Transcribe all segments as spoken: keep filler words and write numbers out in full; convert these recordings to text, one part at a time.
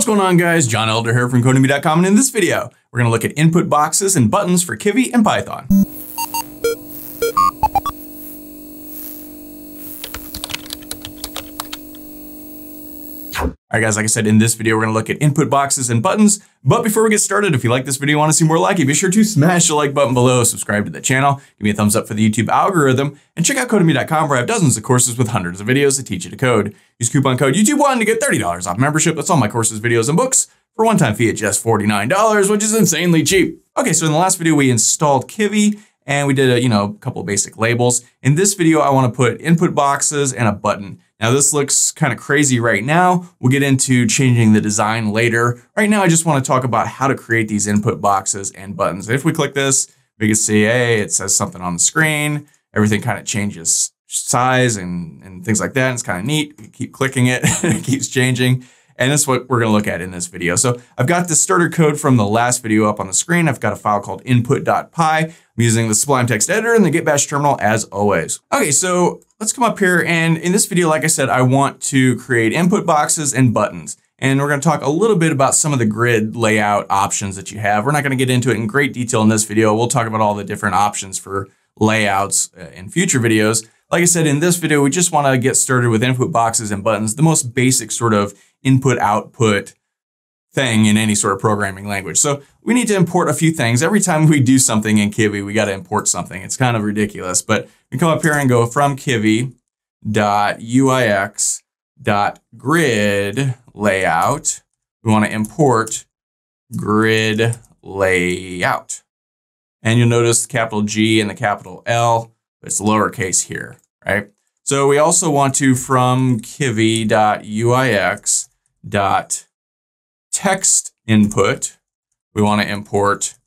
What's going on, guys? John Elder here from Codemy dot com, and in this video, we're going to look at input boxes and buttons for Kivy and Python. All right, guys, like I said, in this video, we're going to look at input boxes and buttons. But before we get started, if you like this video and want to see more like it, be sure to smash the like button below, subscribe to the channel, give me a thumbs up for the YouTube algorithm, and check out Codemy dot com, where I have dozens of courses with hundreds of videos that teach you to code. Use coupon code YouTube one to get thirty dollars off membership. That's all my courses, videos, and books for a one-time fee at just forty-nine dollars, which is insanely cheap. Okay, so in the last video, we installed Kivy, and we did a, you know, a couple of basic labels. In this video, I want to put input boxes and a button. Now this looks kind of crazy right now. We'll get into changing the design later. Right now, I just want to talk about how to create these input boxes and buttons. If we click this, we can see, hey, it says something on the screen. Everything kind of changes size and, and things like that. And it's kind of neat. You keep clicking it, it keeps changing. And that's what we're going to look at in this video. So I've got the starter code from the last video up on the screen. I've got a file called input dot py. I'm using the Sublime Text editor and the Git Bash terminal as always. Okay, so let's come up here. And in this video, like I said, I want to create input boxes and buttons. And we're going to talk a little bit about some of the grid layout options that you have. We're not going to get into it in great detail in this video. We'll talk about all the different options for layouts in future videos. Like I said, in this video, we just want to get started with input boxes and buttons, the most basic sort of input output thing in any sort of programming language. So we need to import a few things. Every time we do something in Kivy, we got to import something. It's kind of ridiculous, but we come up here and go from Kivy.uix.grid layout. We want to import grid layout. And you'll notice the capital G and the capital L, but it's lowercase here, right? So we also want to, from Kivy.uix.text input, we want to import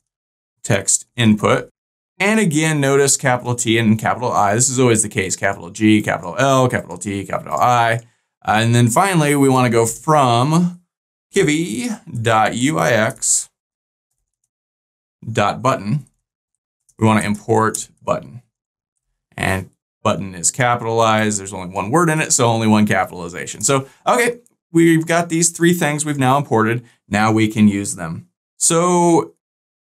text input. And again, notice capital T and capital I. This is always the case, capital G, capital L, capital T, capital I. And then finally, we want to go from Kivy.uix.button. We want to import button. And button is capitalized. There's only one word in it, so only one capitalization. So, okay, we've got these three things we've now imported. Now we can use them. So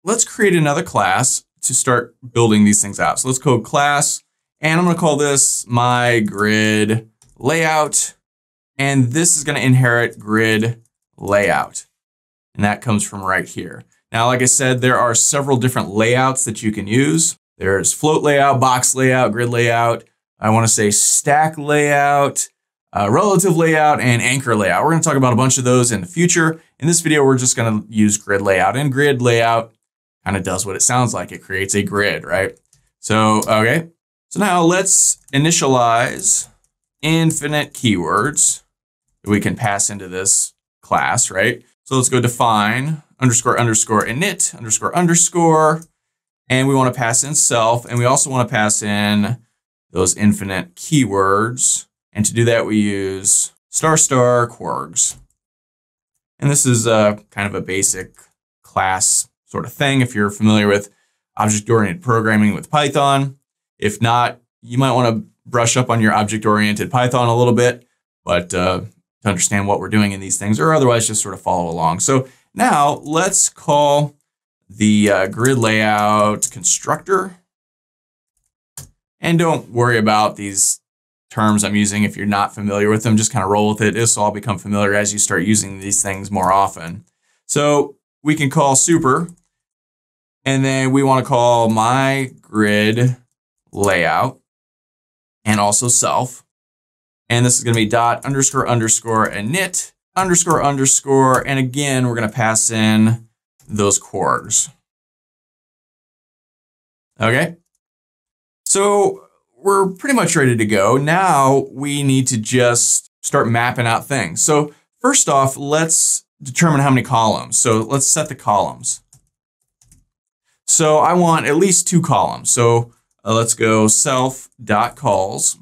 let's create another class to start building these things out. So let's code class, and I'm gonna call this my grid layout. And this is gonna inherit grid layout. And that comes from right here. Now, like I said, there are several different layouts that you can use. There's float layout, box layout, grid layout. I want to say stack layout, uh, relative layout, and anchor layout. We're going to talk about a bunch of those in the future. In this video, we're just going to use grid layout. And grid layout kind of does what it sounds like. It creates a grid, right? So, okay. So now let's initialize infinite keywords that we can pass into this class, right? So let's go define underscore underscore init underscore underscore. And we want to pass in self, and we also want to pass in those infinite keywords. And to do that, we use star star quargs. And this is a kind of a basic class sort of thing if you're familiar with object-oriented programming with Python. If not, you might want to brush up on your object-oriented Python a little bit, but uh, to understand what we're doing in these things, or otherwise just sort of follow along. So now let's call the uh, grid layout constructor. And don't worry about these terms I'm using if you're not familiar with them, just kind of roll with it. This will all become familiar as you start using these things more often. So we can call super, and then we want to call my grid layout and also self. And this is going to be dot underscore underscore init underscore underscore. And again, we're going to pass in those quargs. Okay, so we're pretty much ready to go. Now we need to just start mapping out things. So first off, let's determine how many columns. So let's set the columns. So I want at least two columns. So uh, let's go self.calls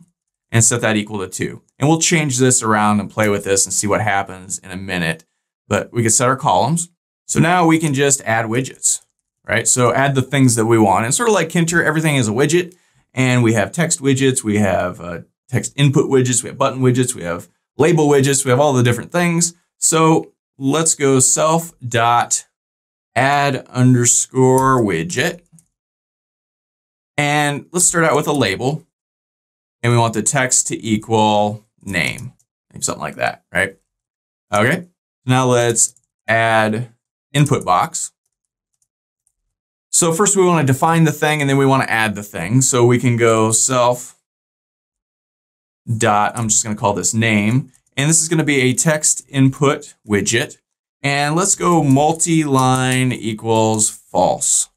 and set that equal to two. And we'll change this around and play with this and see what happens in a minute. But we can set our columns. So now we can just add widgets, right? So add the things that we want. And sort of like Kinter, everything is a widget. And we have text widgets, we have uh, text input widgets, we have button widgets, we have label widgets, we have all the different things. So let's go self dot add underscore widget. And let's start out with a label. And we want the text to equal name, something like that, right? Okay, now let's add input box. So first we want to define the thing and then we want to add the thing. So we can go self dot, I'm just going to call this name. And this is going to be a text input widget. And let's go multi-line equals false.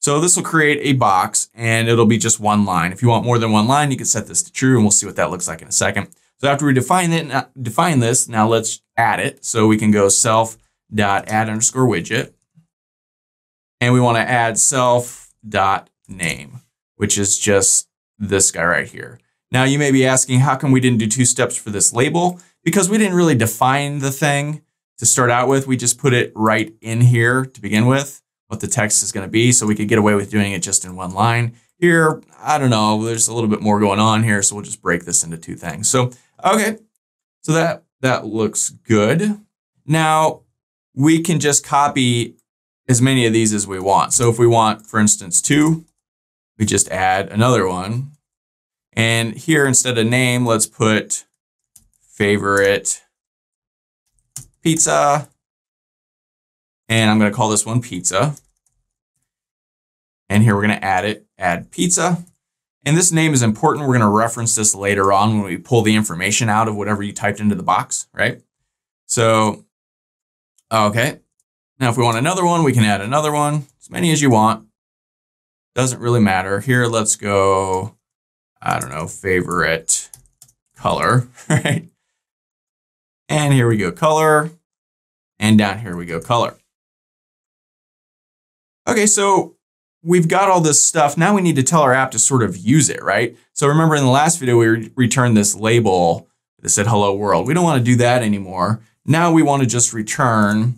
So this will create a box and it'll be just one line. If you want more than one line, you can set this to true and we'll see what that looks like in a second. So after we define it, define this, now let's add it. So we can go self dot add underscore widget. And we want to add self dot name, which is just this guy right here. Now you may be asking, how come we didn't do two steps for this label? Because we didn't really define the thing to start out with. We just put it right in here to begin with, what the text is going to be. So we could get away with doing it just in one line. Here, I don't know, there's a little bit more going on here. So we'll just break this into two things. So, okay. So that, that looks good. Now we can just copy as many of these as we want. So if we want, for instance, two, we just add another one. And here, instead of name, let's put favorite pizza. And I'm going to call this one pizza. And here we're going to add it, add pizza. And this name is important. We're going to reference this later on when we pull the information out of whatever you typed into the box, right? So, okay. Now, if we want another one, we can add another one, as many as you want. Doesn't really matter. Here, let's go, I don't know, favorite color, right? And here we go, color. And down here we go, color. Okay, so we've got all this stuff. Now we need to tell our app to sort of use it, right? So remember in the last video, we re returned this label that said hello world. We don't want to do that anymore. Now we want to just return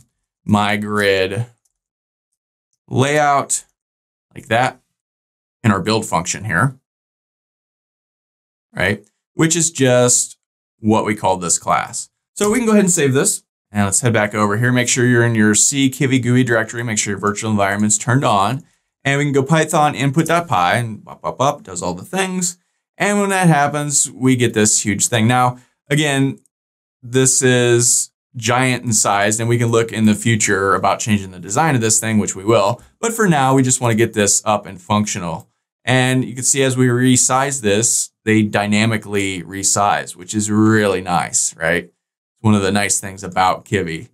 my grid layout like that in our build function here, right? Which is just what we called this class. So we can go ahead and save this. And let's head back over here. Make sure you're in your C Kivy G U I directory. Make sure your virtual environment's turned on. And we can go Python input.py and pop, pop, pop, does all the things. And when that happens, we get this huge thing. Now, again, this is giant in size, and we can look in the future about changing the design of this thing, which we will. But for now, we just want to get this up and functional. And you can see as we resize this, they dynamically resize, which is really nice, right? One of the nice things about Kivy.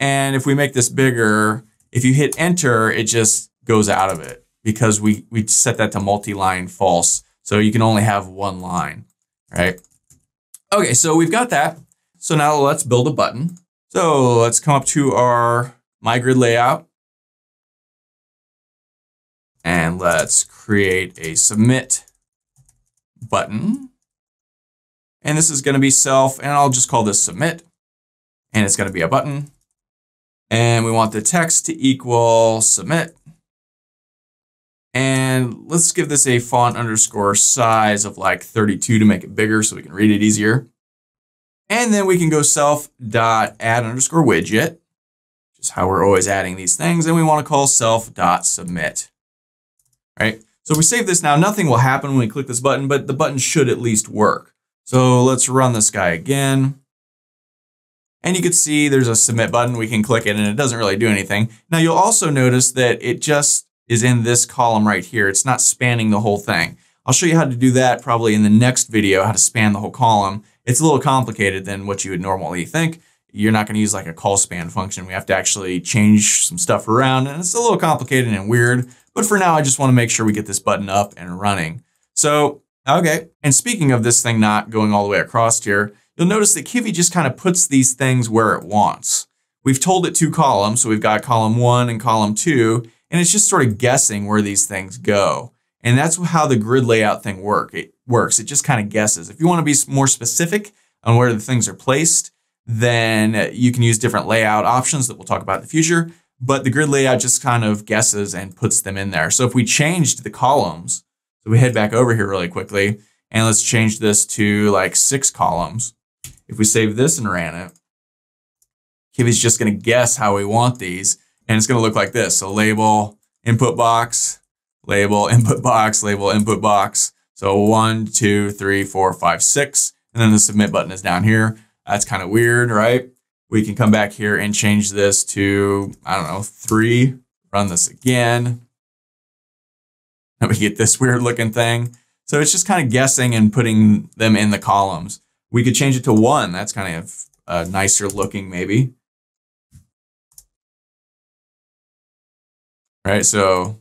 And if we make this bigger, if you hit enter, it just goes out of it because we, we set that to multi-line false. So you can only have one line, right? Okay, so we've got that. So now let's build a button. So let's come up to our My Grid layout. And let's create a submit button. And this is going to be self, and I'll just call this submit. And it's going to be a button. And we want the text to equal submit. And let's give this a font underscore size of like thirty-two to make it bigger so we can read it easier. And then we can go self dot add underscore widget, which is how we're always adding these things. And we want to call self dot submit, right? So we save this now. Nothing will happen when we click this button, but the button should at least work. So let's run this guy again. And you can see there's a submit button. We can click it and it doesn't really do anything. Now you'll also notice that it just is in this column right here. It's not spanning the whole thing. I'll show you how to do that probably in the next video, how to span the whole column. It's a little complicated than what you would normally think. You're not going to use like a call span function. We have to actually change some stuff around and it's a little complicated and weird. But for now, I just want to make sure we get this button up and running. So okay, and speaking of this thing not going all the way across here, you'll notice that Kivy just kind of puts these things where it wants. We've told it two columns, so we've got column one and column two, and it's just sort of guessing where these things go. And that's how the grid layout thing work. It works, it just kind of guesses. If you want to be more specific on where the things are placed, then you can use different layout options that we'll talk about in the future, but the grid layout just kind of guesses and puts them in there. So if we changed the columns, so we head back over here really quickly and let's change this to like six columns. If we save this and ran it, Kivy's just going to guess how we want these, and it's going to look like this. So label, input box, label, input box, label, input box. So one, two, three, four, five, six. And then the submit button is down here. That's kind of weird, right? We can come back here and change this to, I don't know, three. Run this again. And we get this weird looking thing. So it's just kind of guessing and putting them in the columns. We could change it to one. That's kind of uh, nicer looking maybe. Right, so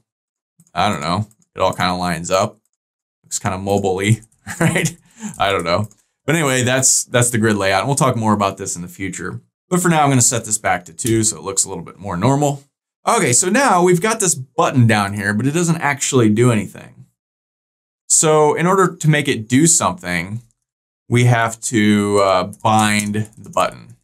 I don't know. It all kind of lines up. Looks kind of mobile-y, right? I don't know. But anyway, that's that's the grid layout. And we'll talk more about this in the future. But for now, I'm going to set this back to two so it looks a little bit more normal. Okay, so now we've got this button down here, but it doesn't actually do anything. So in order to make it do something, we have to uh, bind the button.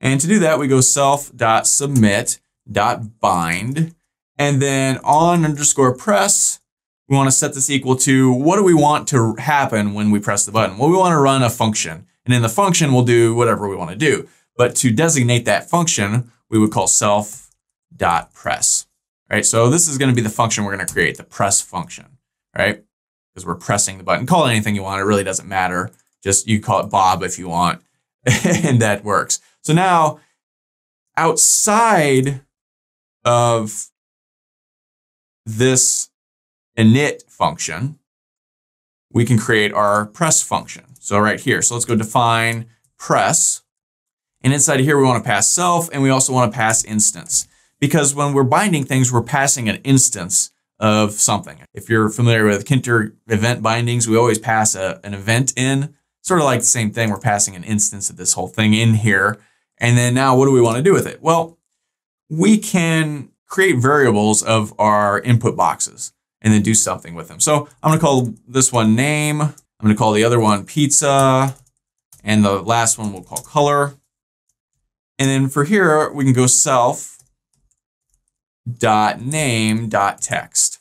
And to do that, we go self.submit.bind. And then on underscore press, we want to set this equal to what do we want to happen when we press the button? Well, we want to run a function. And in the function, we'll do whatever we want to do. But to designate that function, we would call self.press. All right, so this is going to be the function we're going to create, the press function, right? Because we're pressing the button. Call it anything you want. It really doesn't matter. Just you call it Bob if you want. And that works. So now outside of this init function, we can create our press function. So right here, so let's go define press. And inside of here, we want to pass self, and we also want to pass instance. Because when we're binding things, we're passing an instance of something. If you're familiar with Kinter event bindings, we always pass a, an event in. Sort of like the same thing, we're passing an instance of this whole thing in here. And then now what do we want to do with it? Well, we can create variables of our input boxes and then do something with them. So I'm gonna call this one name, I'm gonna call the other one pizza, and the last one we'll call color. And then for here, we can go self.name.text.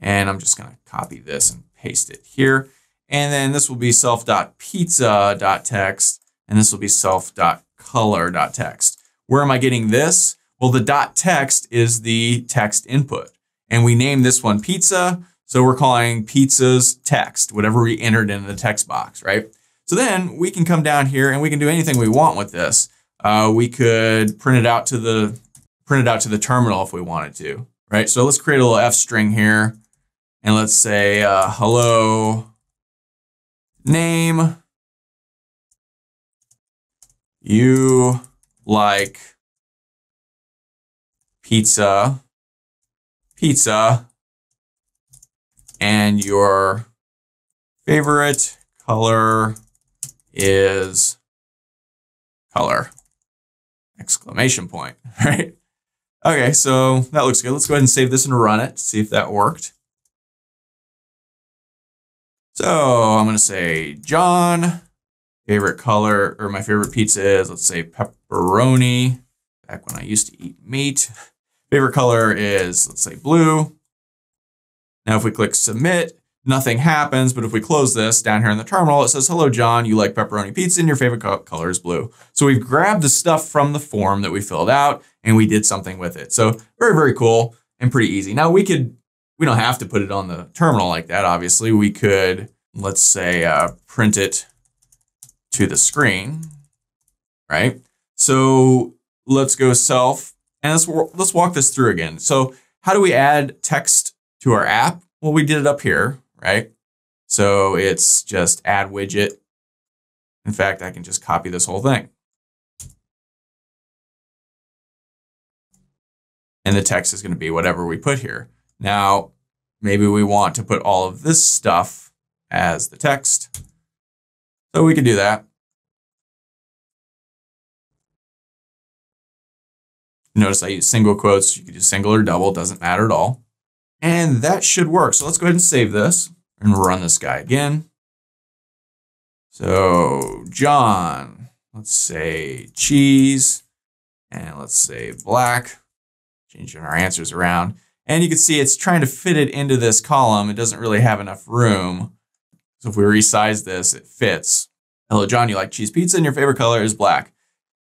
And I'm just gonna copy this and paste it here. And then this will be self.pizza.text, and this will be self.color.text. Where am I getting this? Well, the dot text is the text input. And we named this one pizza, so we're calling pizza's text, whatever we entered into the text box, right? So then we can come down here and we can do anything we want with this. Uh, we could print it out to the print it out to the terminal if we wanted to, right? So let's create a little F string here, and let's say uh, hello name. You like pizza. pizza, and your favorite color is color, exclamation point, right? Okay, so that looks good. Let's go ahead and save this and run it, see if that worked. So I'm gonna say John, favorite color, or my favorite pizza is, let's say pepperoni, back when I used to eat meat. Favorite color is, let's say, blue. Now, if we click submit, nothing happens. But if we close this down here in the terminal, it says, hello, John, you like pepperoni pizza and your favorite co- color is blue. So we've grabbed the stuff from the form that we filled out and we did something with it. So very, very cool and pretty easy. Now we could, we don't have to put it on the terminal like that. Obviously we could, let's say, uh, print it to the screen, right? So let's go self. And let's, let's walk this through again. So how do we add text to our app? Well, we did it up here, right? So it's just add widget. In fact, I can just copy this whole thing. And the text is going to be whatever we put here. Now, maybe we want to put all of this stuff as the text. So we can do that. Notice I use single quotes. You can do single or double, doesn't matter at all. And that should work. So let's go ahead and save this and run this guy again. So John, let's say cheese, and let's say black, changing our answers around. And you can see it's trying to fit it into this column. It doesn't really have enough room. So if we resize this, it fits. Hello, John, you like cheese pizza and your favorite color is black.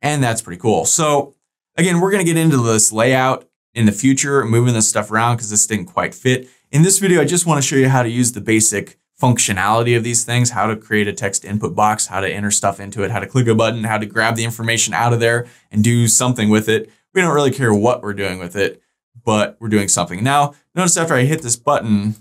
And that's pretty cool. So again, we're going to get into this layout in the future, moving this stuff around because this didn't quite fit. In this video, I just want to show you how to use the basic functionality of these things, how to create a text input box, how to enter stuff into it, how to click a button, how to grab the information out of there and do something with it. We don't really care what we're doing with it, but we're doing something. Now, notice after I hit this button,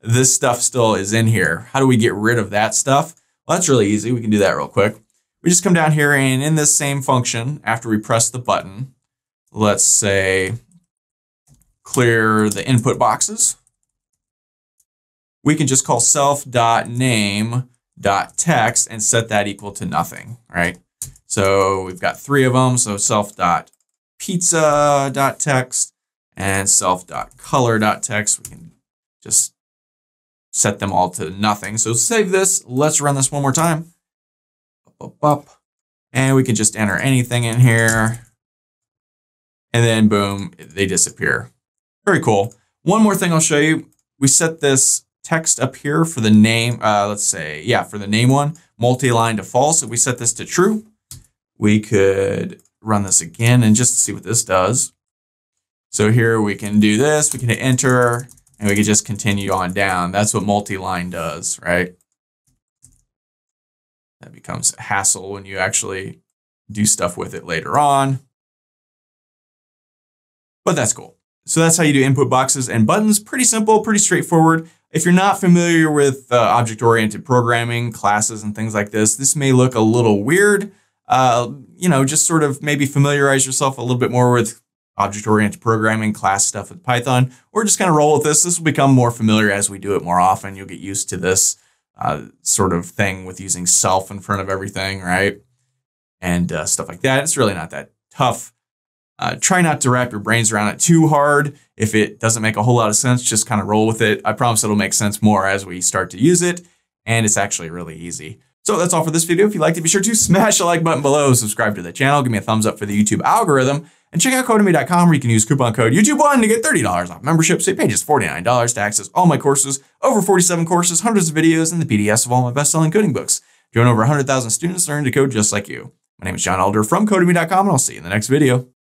this stuff still is in here. How do we get rid of that stuff? Well, that's really easy. We can do that real quick. We just come down here and in this same function, after we press the button, let's say clear the input boxes. We can just call self.name.text and set that equal to nothing, right? So we've got three of them. So self.pizza.text and self.color.text. We can just set them all to nothing. So save this. Let's run this one more time. Up, up, up. And we can just enter anything in here. And then boom, they disappear. Very cool. One more thing I'll show you. We set this text up here for the name, uh, let's say, yeah, for the name one, multi-line to false. If we set this to true, we could run this again and just see what this does. So here we can do this, we can hit enter, and we can just continue on down. That's what multi-line does, right? That becomes a hassle when you actually do stuff with it later on. But that's cool. So that's how you do input boxes and buttons. Pretty simple, pretty straightforward. If you're not familiar with uh, object-oriented programming, classes, and things like this, this may look a little weird. Uh, you know, just sort of maybe familiarize yourself a little bit more with object-oriented programming, class stuff with Python, or just kind of roll with this. This will become more familiar as we do it more often. You'll get used to this uh, sort of thing with using self in front of everything, right? And uh, stuff like that. It's really not that tough. Uh, try not to wrap your brains around it too hard. If it doesn't make a whole lot of sense, just kind of roll with it. I promise it'll make sense more as we start to use it. And it's actually really easy. So that's all for this video. If you liked it, be sure to smash the like button below, subscribe to the channel, give me a thumbs up for the YouTube algorithm, and check out Codemy dot com where you can use coupon code YouTube one to get thirty dollars off membership. So you pay just forty-nine dollars to access all my courses, over forty-seven courses, hundreds of videos, and the P D Fs of all my best-selling coding books. Join over one hundred thousand students learning to code just like you. My name is John Alder from Codemy dot com, and I'll see you in the next video.